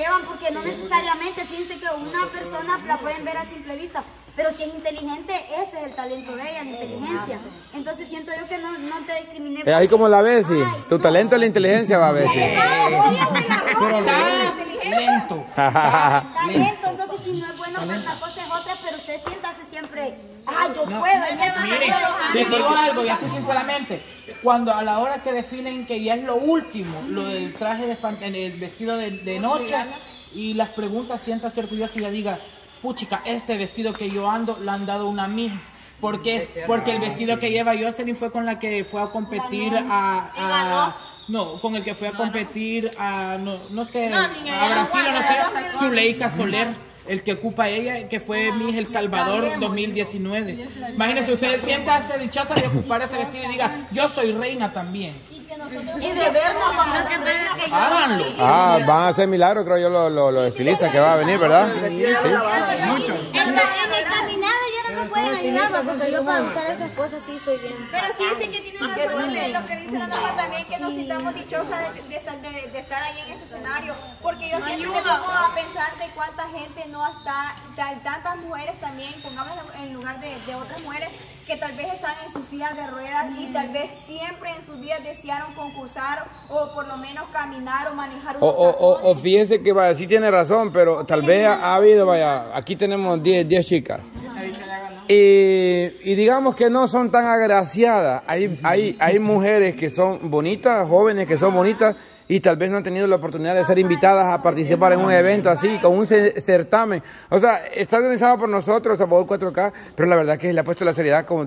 llevan, porque no necesariamente, fíjense que una persona la pueden ver a simple vista, pero si es inteligente, ese es el talento de ella, la inteligencia. Entonces siento yo que no te discriminé. Ahí como la Bessy, tu talento es la inteligencia, va, Bessy. Lento. Talento, entonces si no es bueno para una cosa es otra, pero usted siéntase siempre, yo puedo. Sí, pero algo, ya estoy sinceramente, cuando a la hora que definen que ya es lo último, lo del traje el vestido de noche y las preguntas, siéntase orgullosa y le diga, puchica, este vestido que yo ando, lo han dado una Miss. ¿Por qué? Porque el vestido que lleva Jocelyn fue con la que fue a competir a Brasil, no sé, Zuleika Soler, el que ocupa ella, que fue Miss El Salvador 2019. Imagínense, ustedes siéntanse dichosa de ocupar ese vestido y diga, yo soy reina también. Y de vernos, háganlo. Van a hacer milagros, creo yo, los estilistas que va a venir, ¿verdad? Pueden ayudarme, porque yo para usar esas cosas sí soy bien. Pero fíjense que tiene razón lo que dice la dama también, que nos sintamos dichosas de estar ahí en ese escenario, porque yo siento que vamos a pensar de cuánta gente no está, tantas mujeres también, pongamos en lugar de otras mujeres que tal vez están en sus sillas de ruedas y tal vez siempre en sus vidas desearon concursar o por lo menos caminar o manejar un o fíjense que vaya, sí tiene razón, pero tal vez ha habido, vaya, aquí tenemos 10 chicas. Y digamos que no son tan agraciadas. Hay mujeres que son bonitas, jóvenes que son bonitas y tal vez no han tenido la oportunidad de ser invitadas a participar en un evento así, con un certamen. O sea, está organizado por nosotros, Salvador 4K, pero la verdad que le ha puesto la seriedad como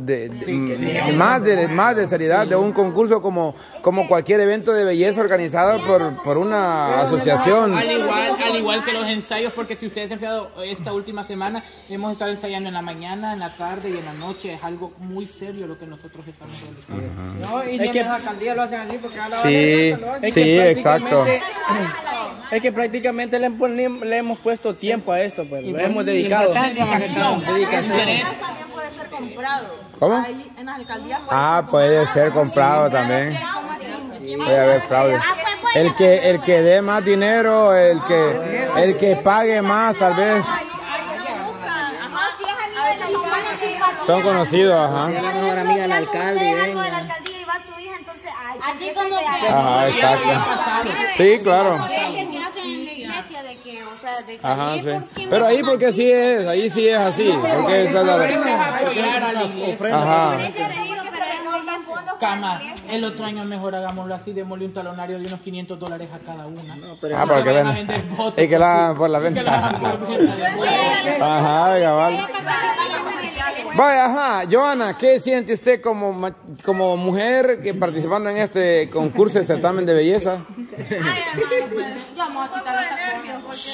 más de seriedad de un concurso como cualquier evento de belleza organizado por una asociación. Al igual que los ensayos, porque si ustedes han fijado, esta última semana hemos estado ensayando en la mañana, en la tarde y en la noche. Es algo muy serio lo que nosotros estamos realizando. No, y en las alcaldías lo hacen así, porque a la hora de lo hacen. Sí, exacto. Es que prácticamente le hemos puesto tiempo a esto, pues. Lo hemos dedicado. También puede ser comprado. ¿Cómo? Ahí, en las alcaldías puede ser comprado también. Puede haber fraude. El que dé más dinero, el que pague más, tal vez. Son conocidos, ajá. La mejor amiga del alcalde. Así como que... Ajá, exacto. Sí, claro. Ajá, sí. Pero ahí porque ahí sí es así. Porque esa es la verdad. Cama, el otro año mejor hagámoslo asasí, démosle un talonario de unos $500 a cada una. Para que vendan. Es que la hagan por la venta. Ajá, cabal. Vaya, Johanna, ¿qué siente usted como mujer que participando en este concurso de certamen de belleza? Yo amo a ti también, porque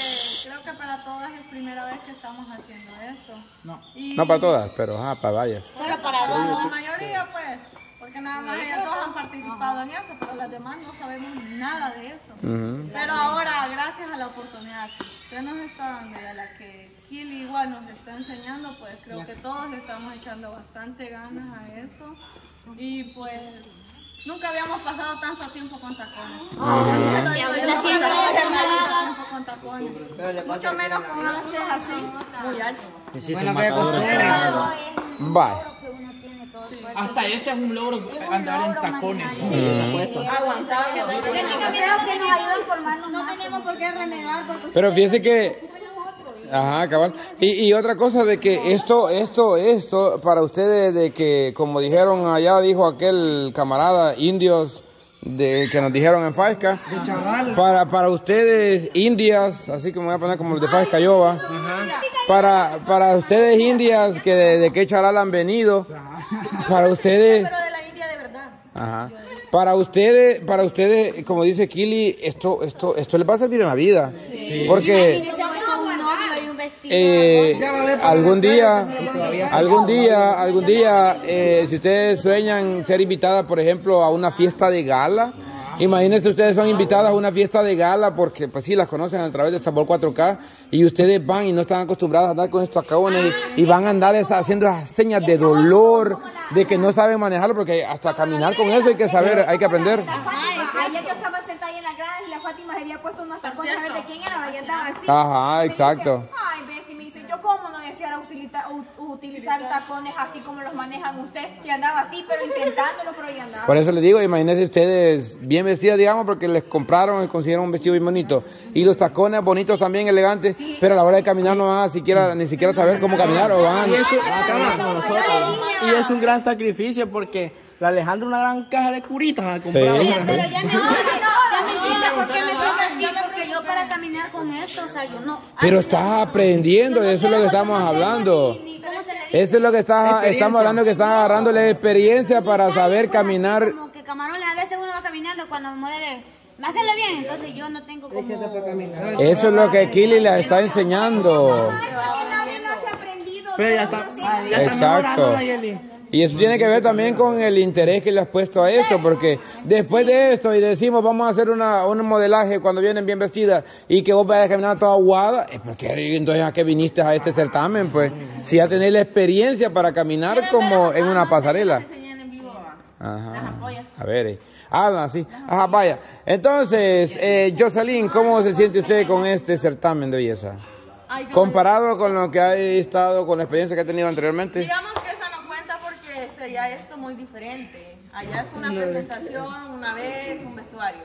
creo que para todas es primera vez que estamos haciendo esto. No para todas, pero para varias. Bueno, para todas. La mayoría, pues, porque nada más ellas dos han participado en eso, pero las demás no sabemos nada de esto. Pero ahora, gracias a la oportunidad que usted nos está dando y a la que Kili igual nos está enseñando, pues creo que todos le estamos echando bastante ganas a esto. Y pues... nunca habíamos pasado tanto tiempo con tacones. Mucho menos con hacer así. Muy alto. Hasta este es un logro andar en tacones. Aguantar. Creo que nos ayuda a formarnos. No tenemos por qué renegar. Pero fíjense que... Ajá, cabal. Y otra cosa de que esto, para ustedes, de que, como dijeron allá, dijo aquel camarada, indios, que nos dijeron en Faisca, para ustedes, indias, así que me voy a poner como los de Faisca Yoba, para ustedes, indias, que de qué charal han venido, para ustedes... Pero de la India de verdad. Ajá. Para ustedes, como dice Kili, esto les va a servir en la vida. Sí. Porque... algún día, si ustedes sueñan ser invitadas, por ejemplo, a una fiesta de gala, Imagínense, ustedes son invitadas a una fiesta de gala porque, pues sí, las conocen a través del Sabor 4K y ustedes van y no están acostumbradas a andar con estos acabones y van a andar haciendo esas señas de dolor, de que no saben manejarlo, porque hasta caminar con eso hay que saber, hay que aprender. Ayer yo estaba sentada ahí en las gradas y la Fátima se había puesto unos tacones a ver de quién era, y andaba así. Ajá, exacto. Ay, Bessy, me dice, yo cómo no deseara utilizar tacones así como los manejan ustedes, y andaba así, pero intentándolo, pero ya andaba. Por eso les digo, imagínense ustedes bien vestidas, digamos, porque les compraron y consiguieron un vestido bien bonito. Y los tacones bonitos también, elegantes, sí, pero a la hora de caminar no van a siquiera, ni siquiera saber cómo caminar o van. Y es un gran sacrificio porque... La Alejandra una gran caja de curitas ha comprado. Sí, pero ya me entiendes por qué me siento así, porque yo para caminar con esto, o sea, yo no... Pero estás aprendiendo, eso es lo que estamos hablando. Eso es lo que estamos hablando, que estás agarrándole experiencia para saber caminar. Como que camarón, a veces uno va caminando cuando muere, hazlo bien, entonces yo no tengo como... Eso es lo que Kili les está enseñando. Pero ya está mejorando, Nayeli. Y eso tiene que ver también con el interés que le has puesto a esto, porque después de esto y decimos vamos a hacer un modelaje cuando vienen bien vestidas y que vos vayas a caminar toda aguada, porque entonces ¿a qué viniste a este certamen? Pues si ya tenés la experiencia para caminar como en una pasarela. Ajá. A ver, sí. Ajá, vaya. Entonces, Jocelyn, ¿cómo se siente usted con este certamen de belleza? Comparado con lo que ha estado, con la experiencia que ha tenido anteriormente. Sería esto muy diferente. Allá es una presentación, una vez, un vestuario.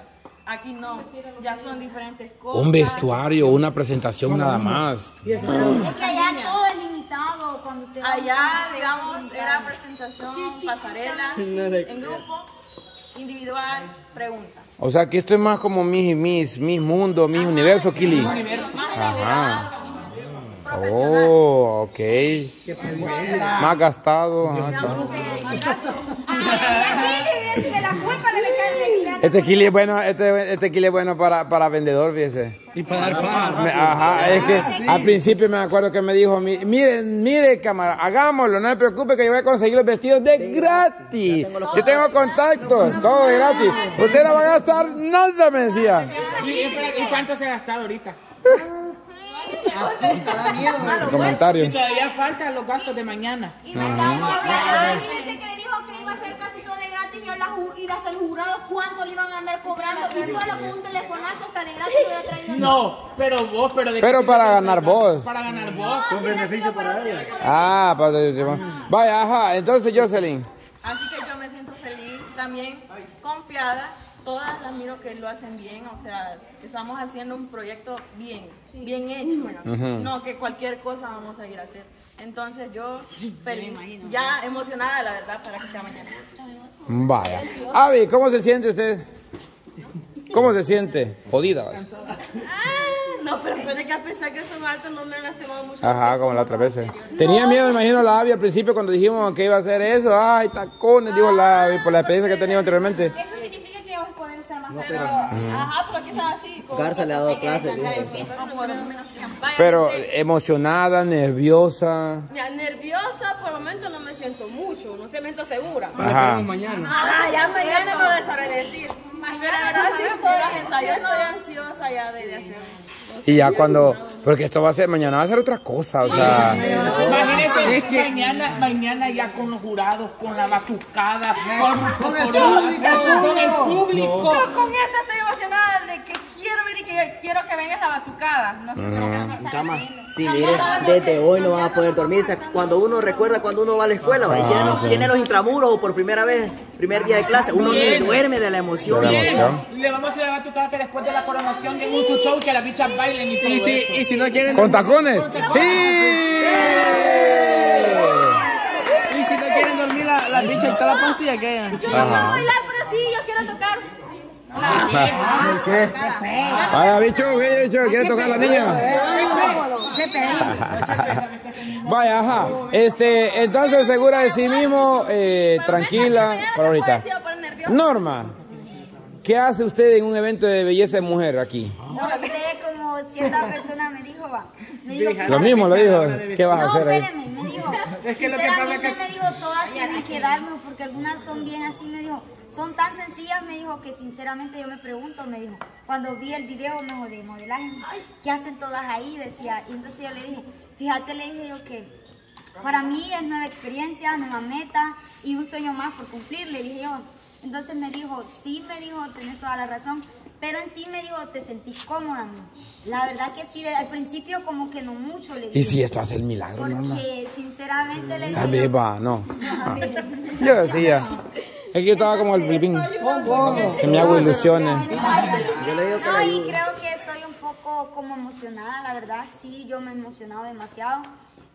Aquí no, ya son diferentes cosas. Un vestuario, una presentación nada más. Es que allá todo es limitado. Cuando usted allá, digamos, era presentación, pasarela, en grupo, individual, pregunta. O sea, que esto es más como mis mundo, mis universo, Kili. Más liberado. Oh, ok. Más gastado. Este Kili es bueno, este Kili es bueno para vendedor, fíjese. Y para dar pan. Ajá, es que al principio me acuerdo que me dijo, mire cámara, hagámoslo, no se preocupe que yo voy a conseguir los vestidos de gratis. Yo tengo contactos, todo es gratis. Usted no va a gastar nada, me decía. ¿Y cuánto se ha gastado ahorita? Asunta, da miedo. Los comentarios. Y todavía faltan los gastos de mañana. Y me dice que le dijo que iba a hacer casi todo de gratis y hasta el jurado cuánto le iban a andar cobrando y solo con un telefonazo hasta de gratis hubiera traído. No, pero vos, pero para ganar vos. Para ganar vos. Un beneficio para ella. Ah, para vaya, ajá. Entonces, Jocelyn. Así que yo me siento feliz también, confiada. Todas las miro que lo hacen bien, o sea, estamos haciendo un proyecto bien, bien hecho, bueno, no que cualquier cosa vamos a ir a hacer. Entonces yo feliz, ya emocionada la verdad para que sea mañana. Vaya. Abbi, ¿cómo se siente usted? ¿Cómo se siente? Jodida. ¿Vas? No, pero puede que a pesar que son altos no me han lastimado mucho. Ajá, como la otra vez. Tenía miedo, me imagino, la Abbi al principio cuando dijimos que iba a hacer eso. Ay, tacones, digo la Abbi por la experiencia que ha tenido anteriormente. No, pero, ajá, pero aquí son así. Garza le ha dado clases. Pero emocionada, nerviosa. Mira, nerviosa por el momento no me siento mucho, no me siento segura. Ajá, mañana. Ajá, ya mañana no les sabré decir. Pero la verdad sí estoy ansiosa ya de hacer. Y ya cuando, porque esto va a ser, mañana va a ser otra cosa, o sea. Imagínense, es que mañana ya con los jurados, con la batucada, con el público. Yo con eso estoy emocionada de que quiero ver y que quiero que venga la batucada. No sé cómo sí, desde hoy no van a poder dormirse. Cuando uno recuerda cuando uno va a la escuela y tiene los intramuros o por primera vez, primer día de clase, uno duerme de la emoción. Le vamos a hacer la batucada que después de la coronación en un show que las bichas bailen y todo. Y si no quieren... ¿Con tacones? ¡Sí! Y si no quieren dormir las bichas, está la pastilla que hay. Yo no puedo bailar, pero sí, yo quiero tocar. ¿Qué? Vaya, bicho, ¿quieres tocar la niña? Vaya, ajá. Entonces, segura de sí mismo, tranquila, para ahorita. Norma, ¿qué hace usted en un evento de belleza de mujer aquí? No sé, como cierta persona me dijo, lo mismo lo dijo, ¿qué vas a hacer ahí? No, espérame, me dijo, sinceramente me dijo, todas tienen que darme, porque algunas son bien así, me dijo... Son tan sencillas, me dijo, que sinceramente yo me pregunto, me dijo, cuando vi el video mejor de modelaje, ¿qué hacen todas ahí? Decía, y entonces yo le dije, fíjate, le dije yo que para mí es nueva experiencia, nueva meta y un sueño más por cumplir, le dije yo. Entonces me dijo, sí, me dijo, tenés toda la razón, pero en sí me dijo, te sentís cómoda, ¿no? La verdad que sí, al principio como que no mucho, le dije. Y si esto hace el milagro, porque, ¿no? Porque sinceramente le dije... La viva, no. Ah. Yo decía... Es que yo estaba como el filipín, que me hago ilusiones. No, y creo que estoy un poco como emocionada, la verdad. Sí, yo me he emocionado demasiado.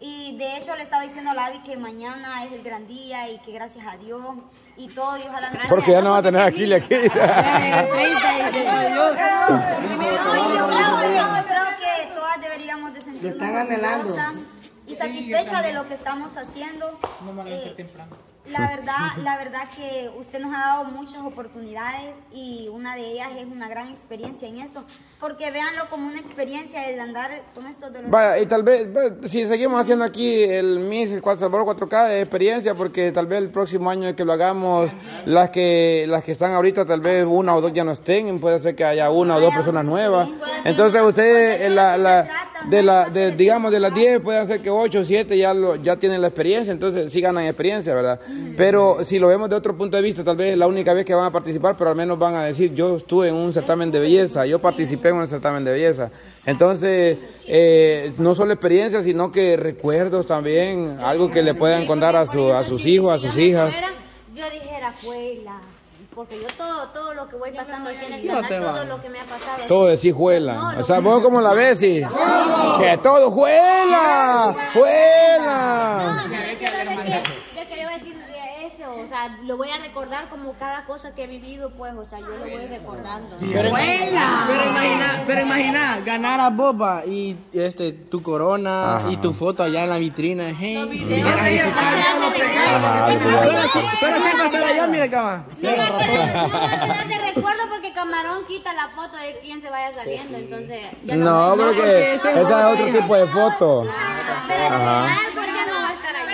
Y de hecho le estaba diciendo a la Abbi que mañana es el gran día y que gracias a Dios y todo. Y ojalá no. Porque ya no va a tener a Kili aquí. No, yo creo que todas deberíamos de sentirnos y satisfecha de lo que estamos haciendo. No me lo temprano. La verdad que usted nos ha dado muchas oportunidades y una de ellas es una gran experiencia en esto, porque véanlo como una experiencia el andar con estos dolores. Vaya, y tal vez, si seguimos haciendo aquí el Miss El Salvador 4K de experiencia, porque tal vez el próximo año que lo hagamos, las que están ahorita, tal vez una o dos ya no estén, puede ser que haya una o dos personas nuevas. Entonces ustedes, digamos de las 10, puede ser que 8 o 7 ya tienen la experiencia, entonces sí ganan experiencia, ¿verdad? Pero si lo vemos de otro punto de vista, tal vez es la única vez que van a participar, pero al menos van a decir, yo estuve en un certamen de belleza, yo participé en un certamen de belleza. Entonces, no solo experiencia, sino que recuerdos también, algo que le puedan contar a sus hijos, a sus hijas. Yo dijera, juela, porque yo todo lo que voy pasando aquí en el canal, todo lo que me ha pasado. Todo decís juela, o sea, vos como la Bessy, que todo juela, juela. Que yo voy a decir eso, o sea, lo voy a recordar como cada cosa que he vivido, pues, o sea, yo lo voy recordando. Pero imagina, ganar a Boba y tu corona. Ajá. Y tu foto allá en la vitrina. Hey, solo se pasar allá, mira, cama. No va a quedar de recuerdo porque Camarón quita la foto de quien se vaya saliendo, entonces... Ya no, porque esa es otro tipo de foto. Pero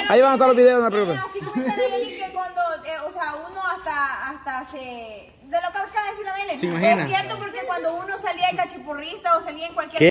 ahí van a estar los videos, no te preocupes. Así como está Nayeli, que cuando, o sea, uno hasta se... De lo que acaba de decir Nayeli, es cierto, porque cuando uno salía de cachipurrista o salía en cualquier... ¿Qué?